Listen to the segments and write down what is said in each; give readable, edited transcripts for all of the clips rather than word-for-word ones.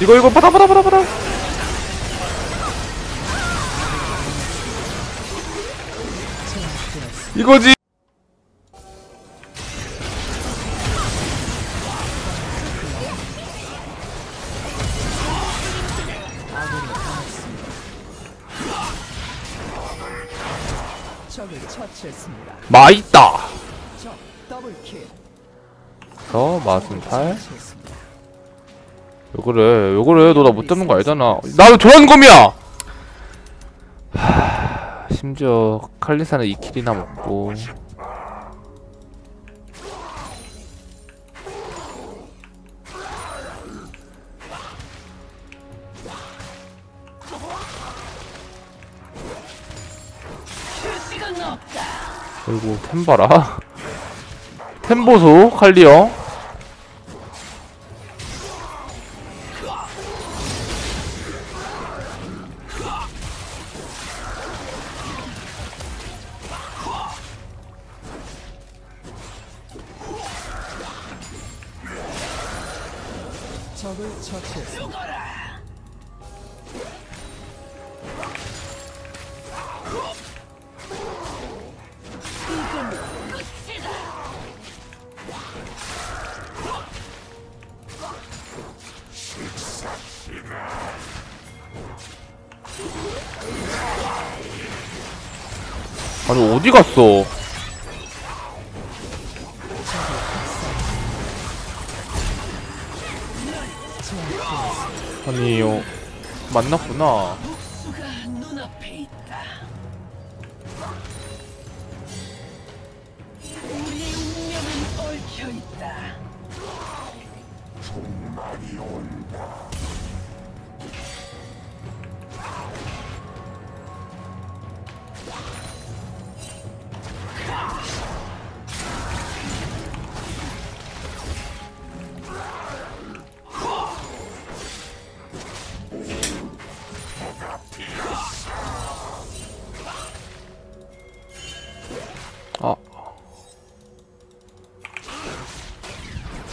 이거 받아. 이거지. 마있다. 마순탈. 왜 그래 너 나 못 잡는 거 알잖아. 나도 도란검이야. 심지어 칼리사는 2킬이나 먹고. 그리고 템바라. 템보소 칼리어. 적을 처치했습니다. 아니 어디 갔어? 아니요, 만났구나.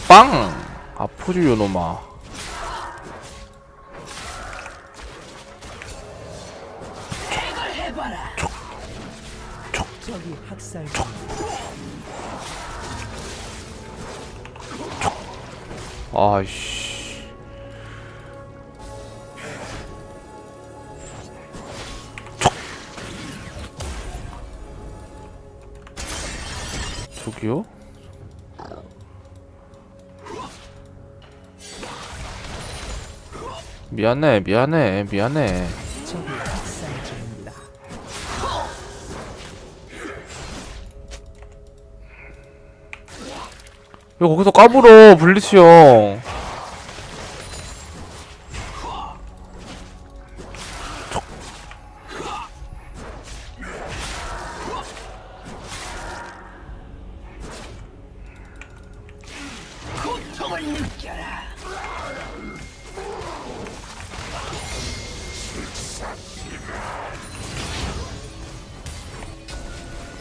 빵! 아프지 요놈아. 아이씨. 저기요? 미안해. 왜 거기서 까불어, 블리치 형.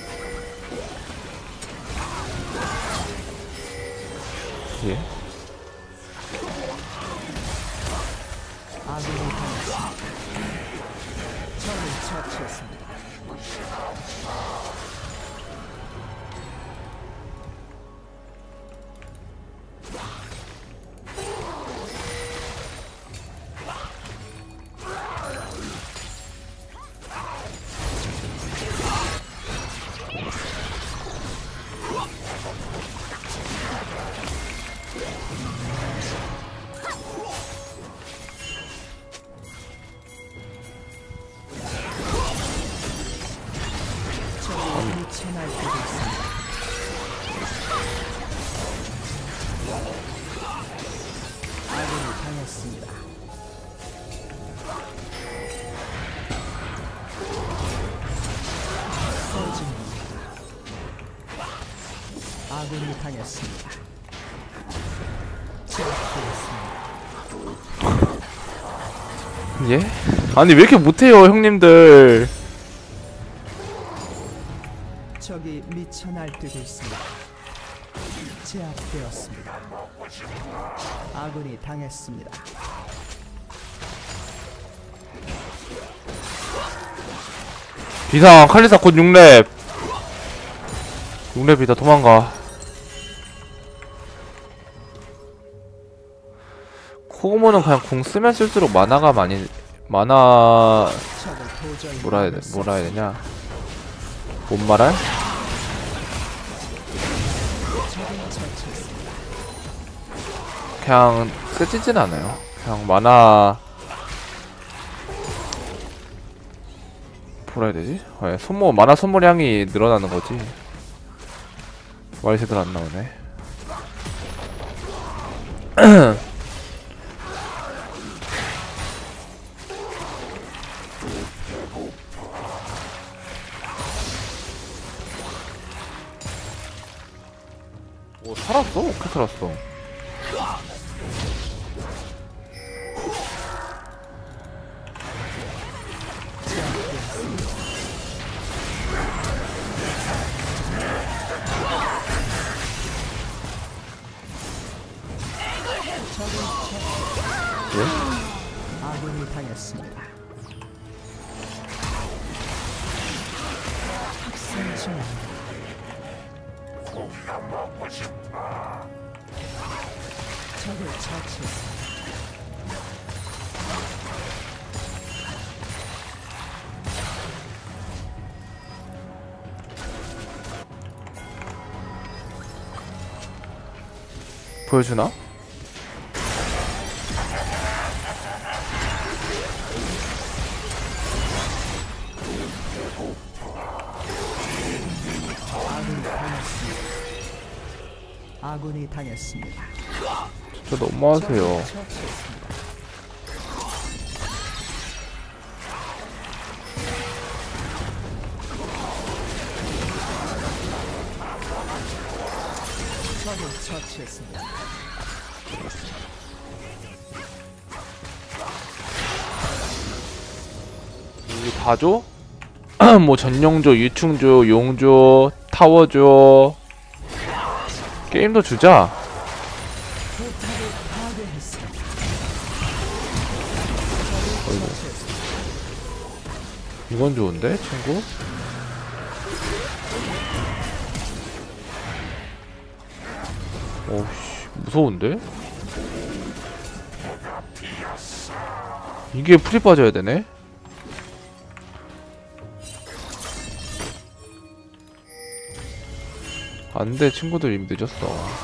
예. 아군이 당했습니다. 예? 아니 왜 이렇게 못해요 형님들. 적이 미쳐 날뛰고 있습니다. 제압되었습니다. 아군이 당했습니다. 비상 칼리사 곧 6렙 6렙이다 도망가. 코고모는 그냥 궁 쓰면 쓸수록 만화가 많이 뭐라 해야 되냐, 뭔 말할? 그냥 쓰지진 않아요. 그냥 만화 뭐라 해야 되지? 네, 소모 만화 소모량이 늘어나는 거지. 말이 제대로 안 나오네. 오 살았어? 어떻게 살았어? 보여주나? 아군이 당했습니다. 저 너무하세요. 처치했습니다. 이게 다죠? 뭐 전용조, 유충조, 용조, 타워조 게임도 주자. 어이구. 이건 좋은데, 친구? 오씨, 무서운데? 이게 풀이 빠져야 되네? 안돼, 친구들 이미 늦었어.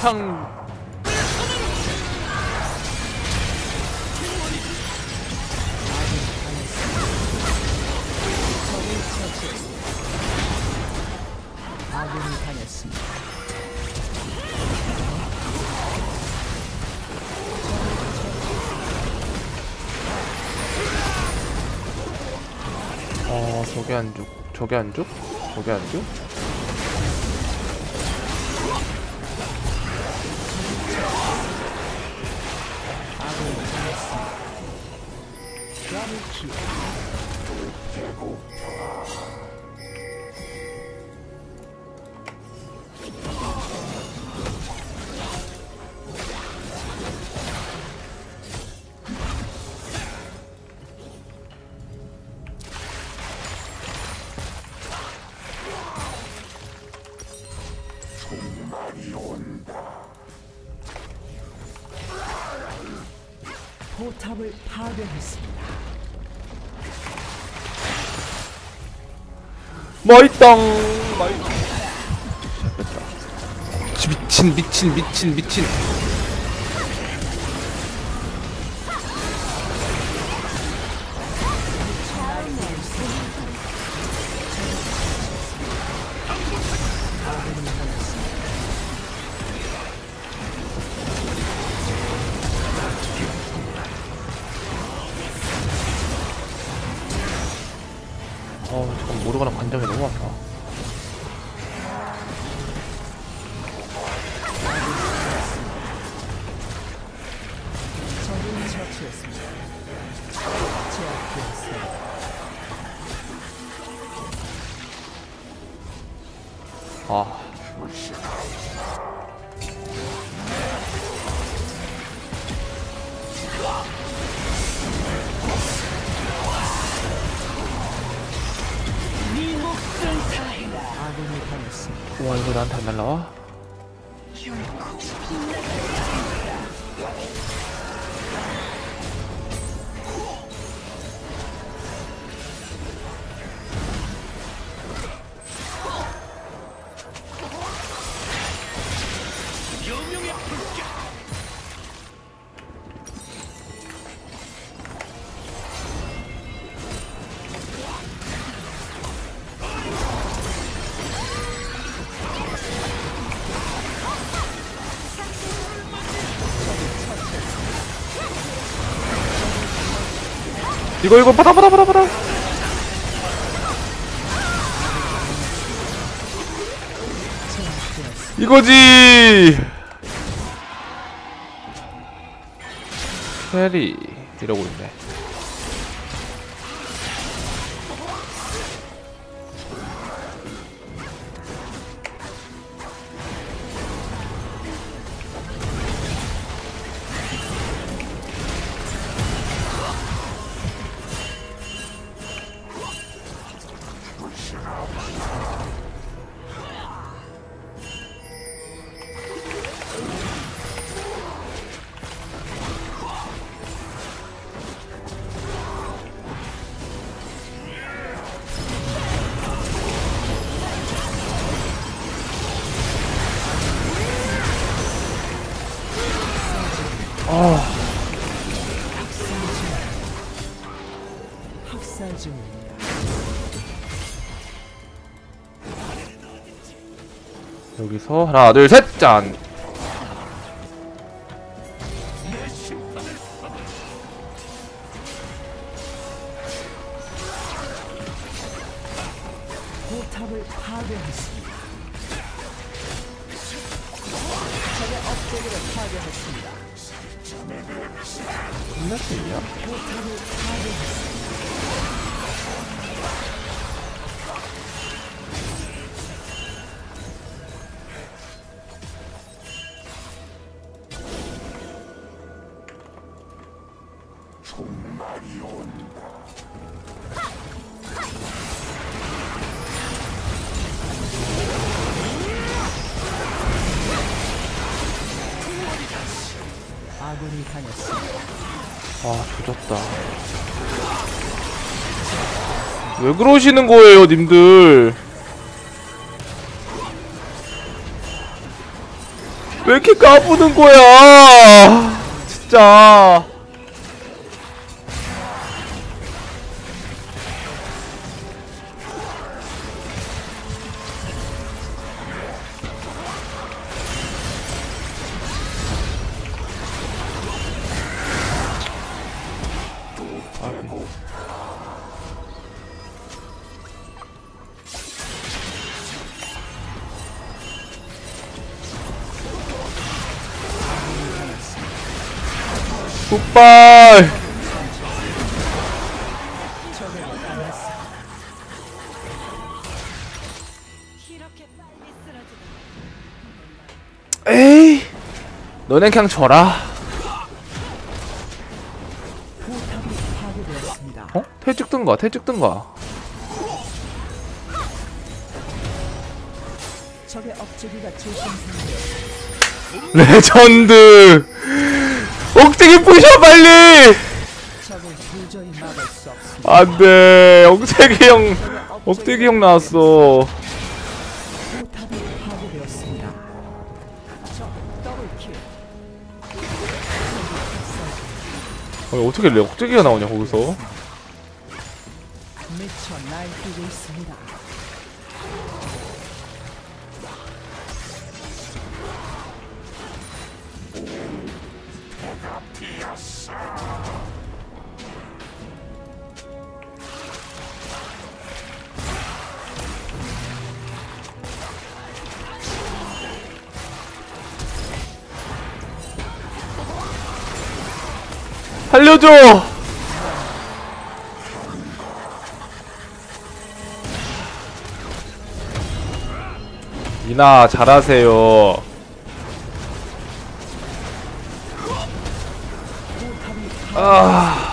캉 저게 안 죽? 저게 안 죽? 저게 안 죽? 포탑을 파괴했습니다. 마이땅 미친 모르거나 관장이 너무 아파. 적을 처치했습니다. 제압되었습니다. 와, 이거 나한테 안 날라와? 이거 받아 이거지. 페리 이러고 있네. 여기서 하나 둘 셋 짠. 포탑을 파괴했습니다. 적의 업적을 파괴했습니다. 끝났습니다. 포탑을 파괴했습니다. 아, 조졌다. 왜 그러시는 거예요, 님들? 왜 이렇게 까부는 거야? 진짜. 굿바이. 에이, 너네 그냥 져라. 어? 퇴직 뜬가? 퇴직 뜬가? 레전드. 억제기 부셔 빨리! 안돼, 억제기 형 나왔어. 아니, 어떻게 내 억제기가 나오냐 거기서? 살려줘! 이나 잘하세요. 아...